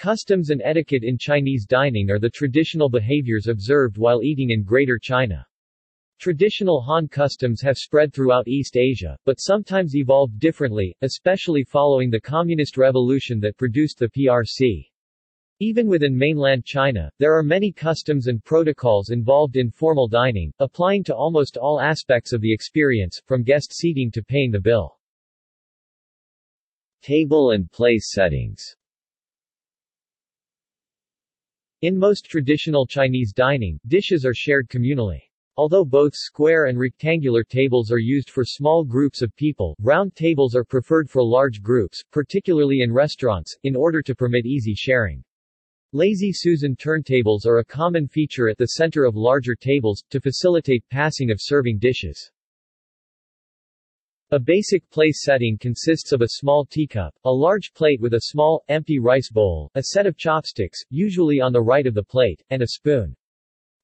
Customs and etiquette in Chinese dining are the traditional behaviors observed while eating in Greater China. Traditional Han customs have spread throughout East Asia, but sometimes evolved differently, especially following the Communist Revolution that produced the PRC. Even within mainland China, there are many customs and protocols involved in formal dining, applying to almost all aspects of the experience, from guest seating to paying the bill. Table and place settings. In most traditional Chinese dining, dishes are shared communally. Although both square and rectangular tables are used for small groups of people, round tables are preferred for large groups, particularly in restaurants, in order to permit easy sharing. Lazy Susan turntables are a common feature at the center of larger tables, to facilitate passing of serving dishes. A basic place setting consists of a small teacup, a large plate with a small, empty rice bowl, a set of chopsticks, usually on the right of the plate, and a spoon.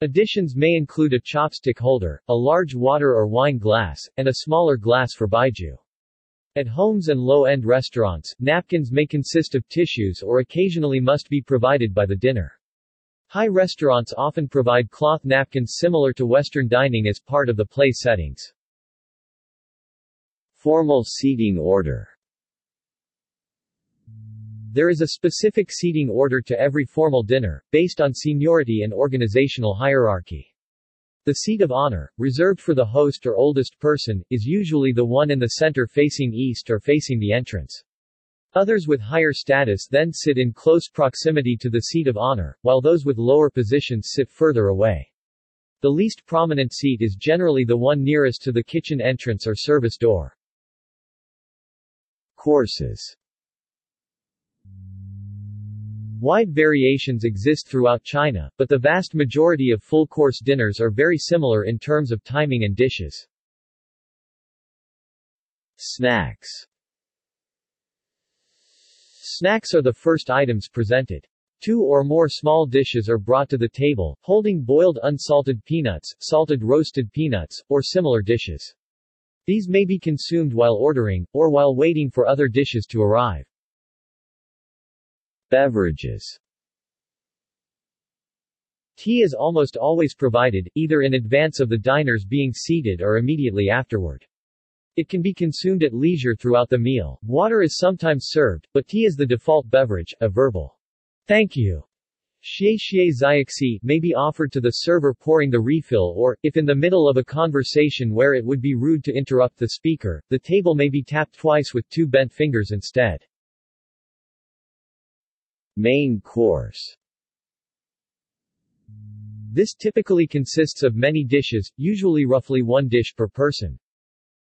Additions may include a chopstick holder, a large water or wine glass, and a smaller glass for baiju. At homes and low-end restaurants, napkins may consist of tissues or occasionally must be provided by the dinner. High restaurants often provide cloth napkins similar to Western dining as part of the place settings. Formal seating order. There is a specific seating order to every formal dinner, based on seniority and organizational hierarchy. The seat of honor, reserved for the host or oldest person, is usually the one in the center facing east or facing the entrance. Others with higher status then sit in close proximity to the seat of honor, while those with lower positions sit further away. The least prominent seat is generally the one nearest to the kitchen entrance or service door. Courses. Wide variations exist throughout China, but the vast majority of full-course dinners are very similar in terms of timing and dishes. Snacks. Snacks are the first items presented. Two or more small dishes are brought to the table, holding boiled unsalted peanuts, salted roasted peanuts, or similar dishes. These may be consumed while ordering, or while waiting for other dishes to arrive. Beverages. Tea is almost always provided, either in advance of the diners being seated or immediately afterward. It can be consumed at leisure throughout the meal. Water is sometimes served, but tea is the default beverage. A verbal "thank you" xie xiexi may be offered to the server pouring the refill, or, if in the middle of a conversation where it would be rude to interrupt the speaker, the table may be tapped twice with two bent fingers instead. Main course. This typically consists of many dishes, usually roughly one dish per person.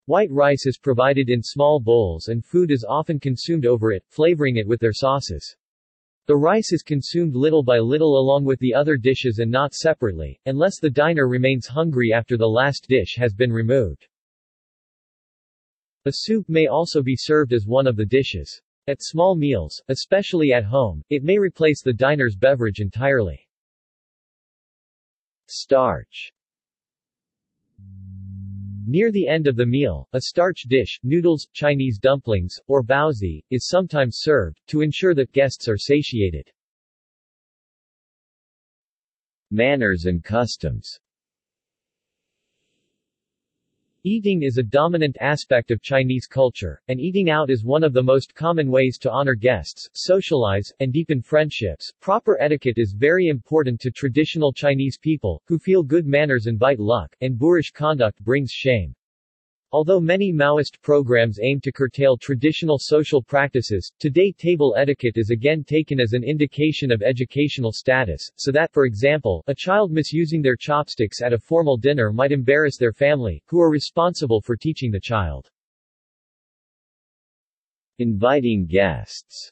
White rice is provided in small bowls and food is often consumed over it, flavoring it with their sauces. The rice is consumed little by little along with the other dishes and not separately, unless the diner remains hungry after the last dish has been removed. A soup may also be served as one of the dishes. At small meals, especially at home, it may replace the diner's beverage entirely. Starch. Near the end of the meal, a starch dish, noodles, Chinese dumplings, or baozi, is sometimes served, to ensure that guests are satiated. Manners and customs. Eating is a dominant aspect of Chinese culture, and eating out is one of the most common ways to honor guests, socialize, and deepen friendships. Proper etiquette is very important to traditional Chinese people, who feel good manners invite luck, and boorish conduct brings shame. Although many Maoist programs aim to curtail traditional social practices, today table etiquette is again taken as an indication of educational status, so that, for example, a child misusing their chopsticks at a formal dinner might embarrass their family, who are responsible for teaching the child. Inviting guests.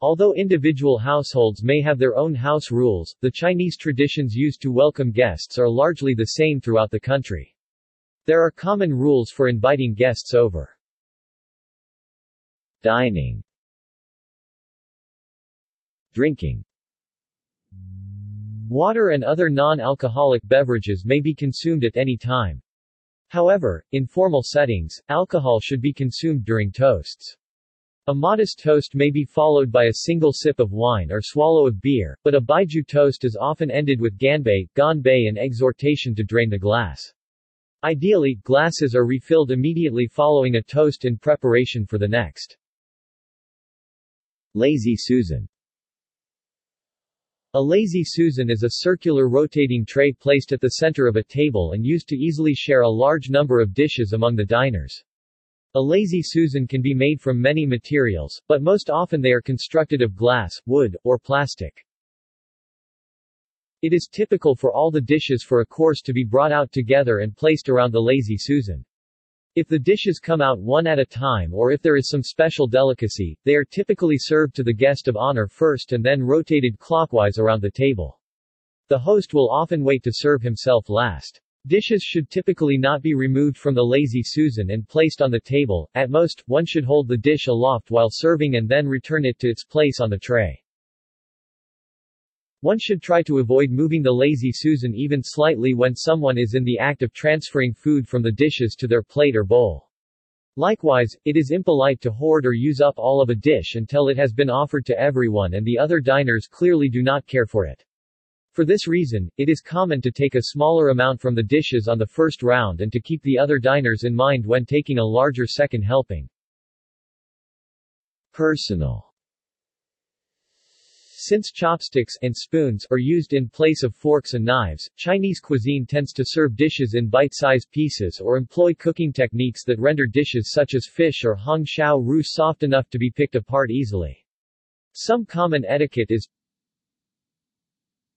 Although individual households may have their own house rules, the Chinese traditions used to welcome guests are largely the same throughout the country. There are common rules for inviting guests over. Dining. Drinking. Water and other non-alcoholic beverages may be consumed at any time. However, in formal settings, alcohol should be consumed during toasts. A modest toast may be followed by a single sip of wine or swallow of beer, but a baiju toast is often ended with ganbei, an exhortation to drain the glass. Ideally, glasses are refilled immediately following a toast in preparation for the next. Lazy Susan. A lazy Susan is a circular rotating tray placed at the center of a table and used to easily share a large number of dishes among the diners. A lazy Susan can be made from many materials, but most often they are constructed of glass, wood, or plastic. It is typical for all the dishes for a course to be brought out together and placed around the lazy Susan. If the dishes come out one at a time or if there is some special delicacy, they are typically served to the guest of honor first and then rotated clockwise around the table. The host will often wait to serve himself last. Dishes should typically not be removed from the lazy Susan and placed on the table. At most, one should hold the dish aloft while serving and then return it to its place on the tray. One should try to avoid moving the lazy Susan even slightly when someone is in the act of transferring food from the dishes to their plate or bowl. Likewise, it is impolite to hoard or use up all of a dish until it has been offered to everyone and the other diners clearly do not care for it. For this reason, it is common to take a smaller amount from the dishes on the first round and to keep the other diners in mind when taking a larger second helping. Personal. Since chopsticks and spoons are used in place of forks and knives, Chinese cuisine tends to serve dishes in bite-sized pieces or employ cooking techniques that render dishes such as fish or hong shao rou soft enough to be picked apart easily. Some common etiquette is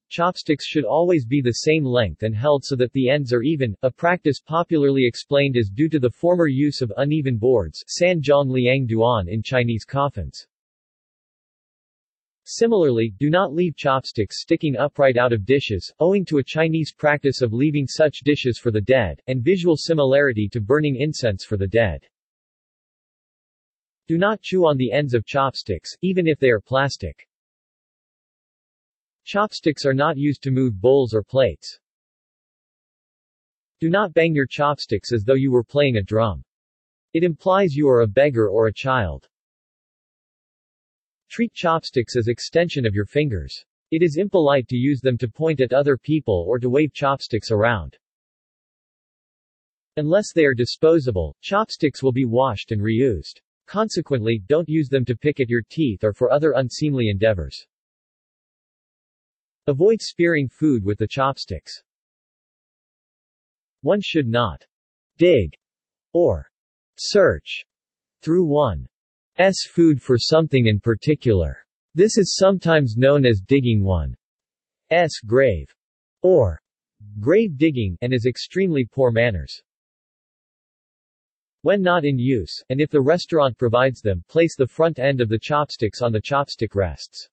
chopsticks should always be the same length and held so that the ends are even, a practice popularly explained is due to the former use of uneven boards, san jiang liang duan in Chinese coffins. Similarly, do not leave chopsticks sticking upright out of dishes, owing to a Chinese practice of leaving such dishes for the dead, and visual similarity to burning incense for the dead. Do not chew on the ends of chopsticks, even if they are plastic. Chopsticks are not used to move bowls or plates. Do not bang your chopsticks as though you were playing a drum. It implies you are a beggar or a child. Treat chopsticks as extension of your fingers. It is impolite to use them to point at other people or to wave chopsticks around. Unless they are disposable, chopsticks will be washed and reused. Consequently, don't use them to pick at your teeth or for other unseemly endeavors. Avoid spearing food with the chopsticks. One should not dig or search through one's food for something in particular. This is sometimes known as digging one's grave or grave digging and is extremely poor manners. When not in use, and if the restaurant provides them, place the front end of the chopsticks on the chopstick rests.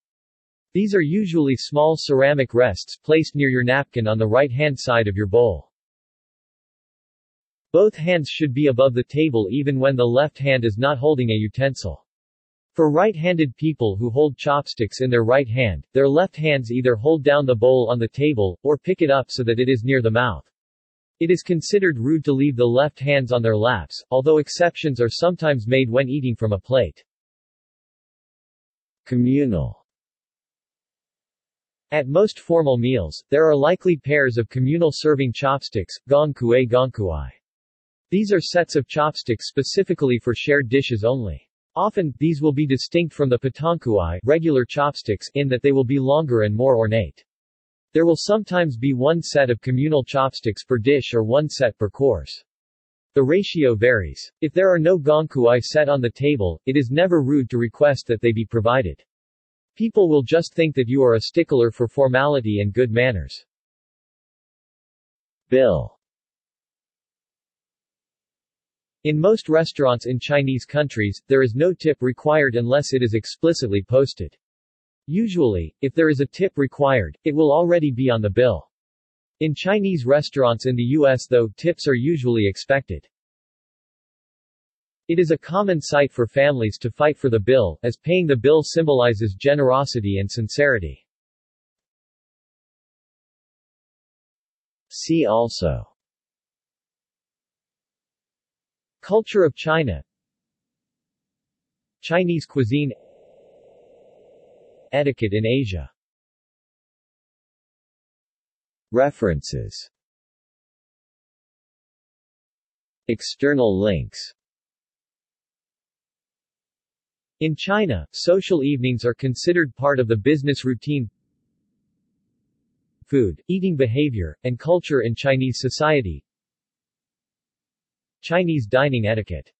These are usually small ceramic rests placed near your napkin on the right-hand side of your bowl. Both hands should be above the table even when the left hand is not holding a utensil. For right-handed people who hold chopsticks in their right hand, their left hands either hold down the bowl on the table, or pick it up so that it is near the mouth. It is considered rude to leave the left hands on their laps, although exceptions are sometimes made when eating from a plate. Communal. At most formal meals, there are likely pairs of communal serving chopsticks, gongkuai. These are sets of chopsticks specifically for shared dishes only. Often, these will be distinct from the patankuai, regular chopsticks, in that they will be longer and more ornate. There will sometimes be one set of communal chopsticks per dish or one set per course. The ratio varies. If there are no gongkuai set on the table, it is never rude to request that they be provided. People will just think that you are a stickler for formality and good manners. Bill. In most restaurants in Chinese countries, there is no tip required unless it is explicitly posted. Usually, if there is a tip required, it will already be on the bill. In Chinese restaurants in the US, though, tips are usually expected. It is a common sight for families to fight for the bill, as paying the bill symbolizes generosity and sincerity. See also: Culture of China, Chinese cuisine. Etiquette in Asia. References. External links. In China, social evenings are considered part of the business routine. Food, eating behavior, and culture in Chinese society. Chinese dining etiquette.